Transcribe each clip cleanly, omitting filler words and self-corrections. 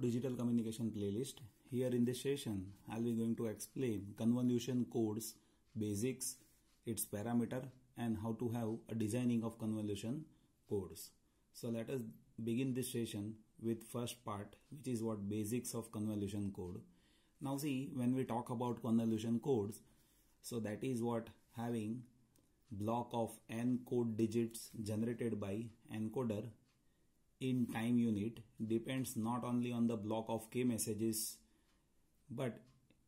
to Digital Communication playlist. Here in this session, I'll be going to explain convolution codes, basics, its parameter, and how to have a designing of convolution codes. So let us begin this session with first part, which is what basics of convolution code. Now see, when we talk about convolution codes, so that is what having block of n code digits generated by encoder in time unit depends not only on the block of k messages, but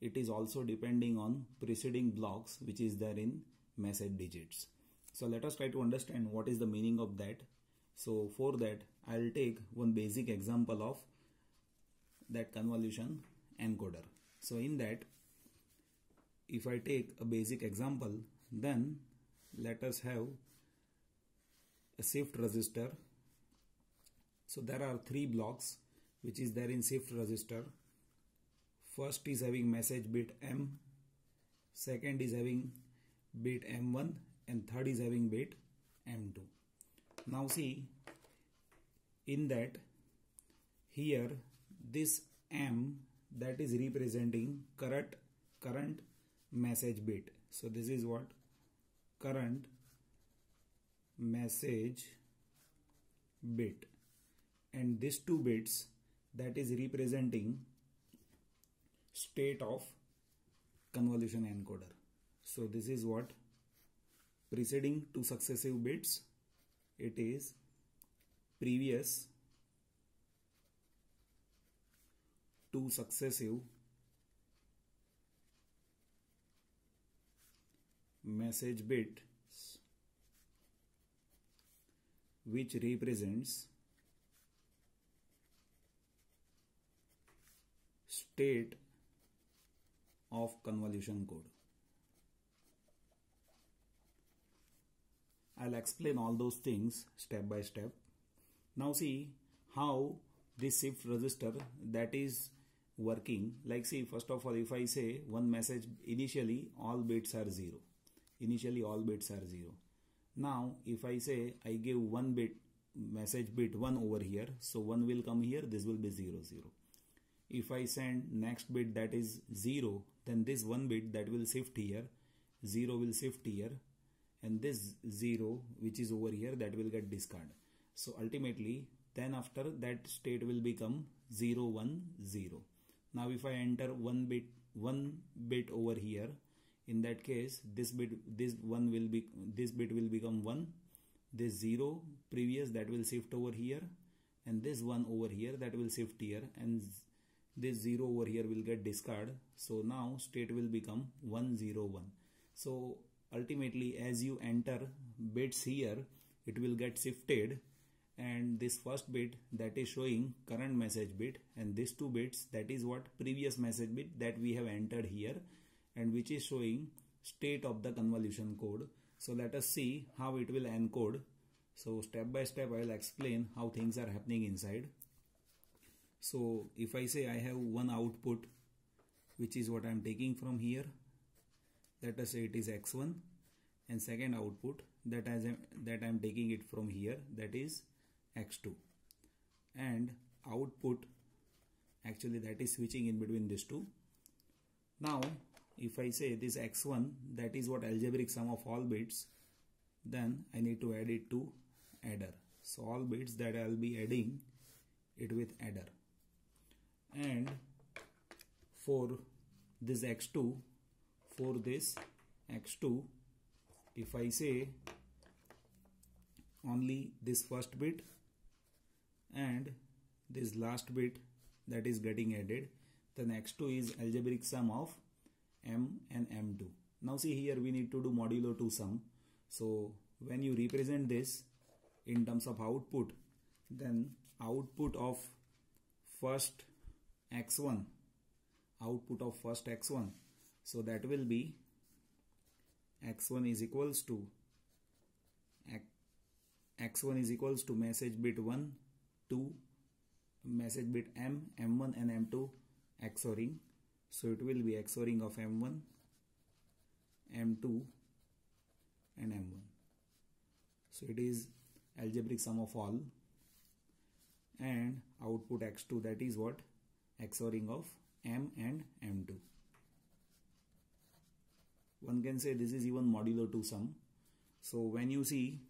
it is also depending on preceding blocks which is there in message digits. So let us try to understand what is the meaning of that. So for that, I'll take one basic example of that convolution encoder. So in that, if I take a basic example, then let us have a shift register. So there are three blocks which is there in shift register. First is having message bit M, second is having bit M1, and third is having bit M2. Now see, in that here this M, that is representing current message bit. So this is what current message bit, and these two bits, that is representing state of convolution encoder. So this is what preceding two successive bits, it is previous two successive message bits, which represents state of convolution code. I'll explain all those things step by step. Now see how this shift register, that is working. Like see, first of all, if I say one message, initially all bits are 0. Initially all bits are 0. Now if I say I give one bit, message bit 1 over here, so 1 will come here, this will be 0, 0. If I send next bit, that is 0, then this one bit, that will shift here, 0 will shift here, and this 0 which is over here, that will get discarded. So ultimately then after that state will become 0, 1, 0. Now if I enter one bit over here, in that case this bit will become 1, this 0 previous, that will shift over here, and this 1 over here, that will shift here, and this 0 over here will get discarded. So now state will become 1, 0, 1. So ultimately as you enter bits here, it will get shifted, and this first bit, that is showing current message bit, and these two bits, that is what previous message bit that we have entered here, and which is showing state of the convolution code. So let us see how it will encode. So step by step I will explain how things are happening inside. So if I say I have one output, which is what I am taking from here, let us say it is x1, and second output that I am taking it from here, that is x2, and output actually that is switching in between these two. Now if I say this x1, that is what algebraic sum of all bits, then I need to add it to adder. So all bits that I will be adding it with adder. And for this x2, if I say only this first bit and this last bit that is getting added, then x2 is algebraic sum of M and M2. Now see, here we need to do modulo 2 sum. So when you represent this in terms of output, then output of first x1, so that will be x1 is equals to message bit 1, 2, message bit M, M1 and M2 XORing. So it will be XORing of M1, M2 and M1. So it is algebraic sum of all. And output x2, that is what XORing of M and M2. One can say this is even modulo 2 sum. So when you see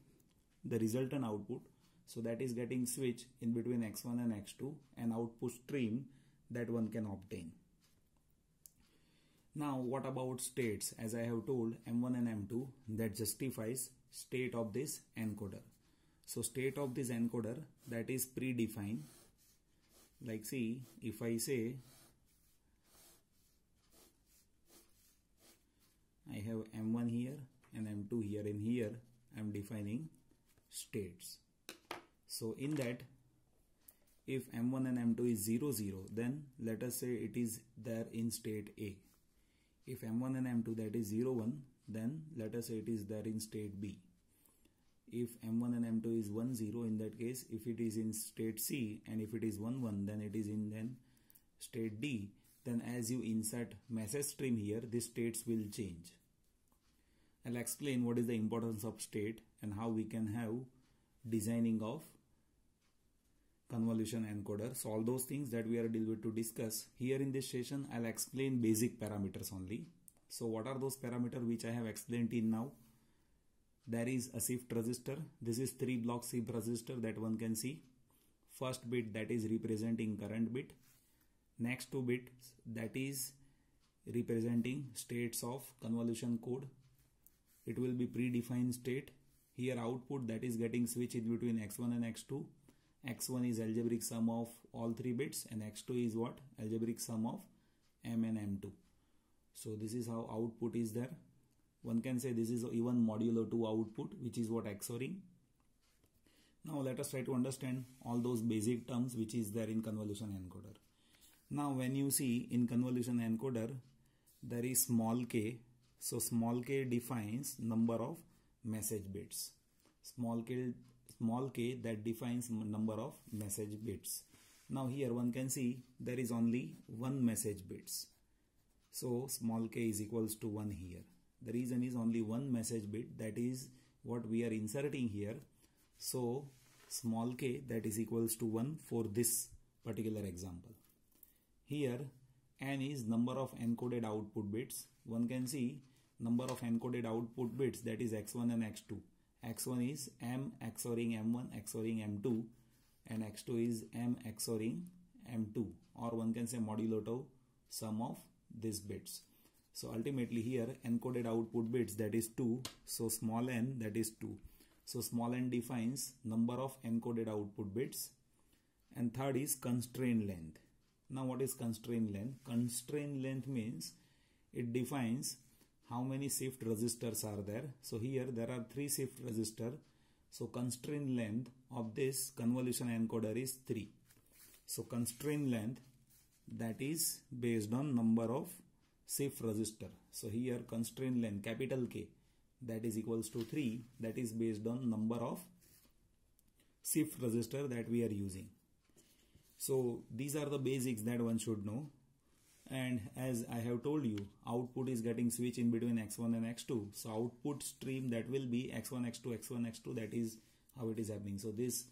the resultant output, so that is getting switched in between X1 and X2, an output stream that one can obtain. Now what about states? As I have told, M1 and M2 that justifies state of this encoder. So state of this encoder that is predefined. Like see, if I say I have M1 here and M2 here, and here I am defining states. So in that, if M1 and M2 is 0, 0, then let us say it is there in state A. If M1 and M2 that is 0, 1, then let us say it is there in state B. If M1 and M2 is 1, 0, in that case, if it is in state C, and if it is 1, 1, then it is in then state D. Then as you insert message stream here, the states will change. I'll explain what is the importance of state and how we can have designing of convolution encoder. So all those things that we are going to discuss here in this session, I'll explain basic parameters only. So what are those parameters which I have explained till now? There is a shift register. This is 3-block shift register that one can see. First bit that is representing current bit. Next 2 bits that is representing states of convolution code. It will be predefined state. Here output that is getting switched in between X1 and X2. X1 is algebraic sum of all 3 bits and X2 is what? Algebraic sum of M and M2. So this is how output is there. One can say this is even modulo 2 output, which is what XORing. Now let us try to understand all those basic terms which is there in convolution encoder. Now when you see in convolution encoder, there is small k. So small k defines number of message bits. Small k that defines number of message bits. Now here one can see there is only 1 message bits. So small k is equals to 1 here. The reason is only 1 message bit, that is what we are inserting here. So small k that is equals to 1 for this particular example. Here n is number of encoded output bits. One can see number of encoded output bits that is x1 and x2. X1 is m XORing m1 XORing m2 and x2 is m XORing m2, or one can say modulo 2 sum of these bits. So ultimately here encoded output bits that is 2, so small n that is 2. So small n defines number of encoded output bits. And third is constraint length. Now what is constraint length? Constraint length means it defines how many shift registers are there. So here there are 3 shift registers. So constraint length of this convolution encoder is 3. So constraint length that is based on number of shift register. So here constraint length capital K that is equals to 3, that is based on number of shift register that we are using. So these are the basics that one should know. And as I have told you, output is getting switched in between X1 and X2. So output stream that will be X1, X2, X1, X2. That is how it is happening. So this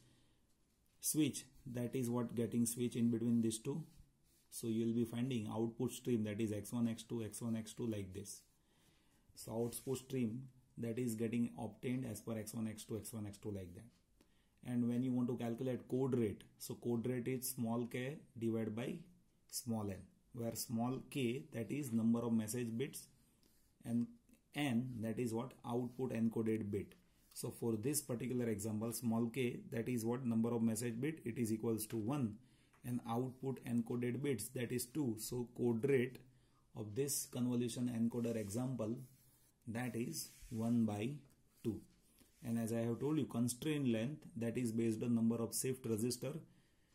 switch, that is what getting switched in between these two. So you will be finding output stream that is X1, X2, X1, X2 like this. So output stream that is getting obtained as per X1, X2, X1, X2 like that. And when you want to calculate code rate, so code rate is small k divided by small n, where small k that is number of message bits and n that is what output encoded bit. So for this particular example, small k that is what number of message bit, it is equals to 1, and output encoded bits that is 2. So code rate of this convolution encoder example that is 1/2. And as I have told you, constraint length that is based on number of shift register.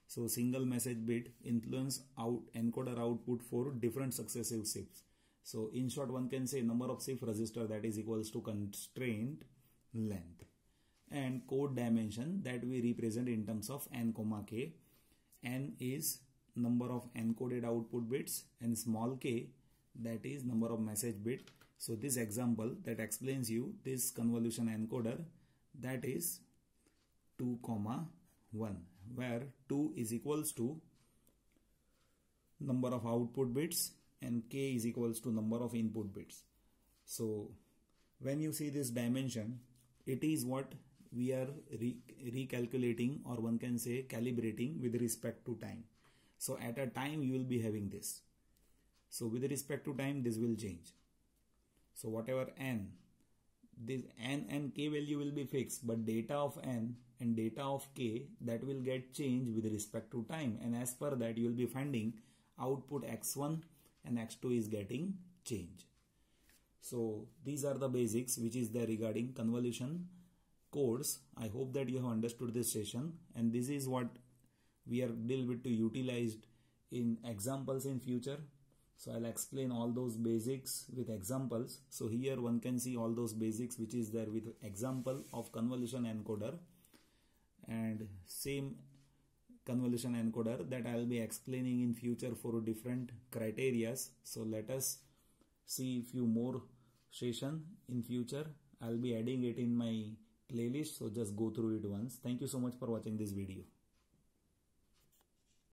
So single message bit influence encoder output for different successive shifts. So in short, one can say number of shift register that is equals to constraint length. And code dimension that we represent in terms of n, k. N is number of encoded output bits and small k that is number of message bit. So this example that explains you this convolution encoder that is 2, 1. Where 2 is equals to number of output bits and k is equals to number of input bits. So when you see this dimension, it is what we are recalculating, or one can say calibrating with respect to time. So at a time you will be having this. So with respect to time this will change. So whatever n, this n and k value will be fixed, but data of n and data of k, that will get changed with respect to time, and as per that you will be finding output x1 and x2 is getting changed. So these are the basics which is there regarding convolution codes. I hope that you have understood this session, and this is what we are deal with to utilized in examples in future. So I'll explain all those basics with examples. So here one can see all those basics which is there with example of convolution encoder, and same convolution encoder that I will be explaining in future for different criterias. So let us see few more session in future. I'll be adding it in my playlist. So just go through it once. Thank you so much for watching this video.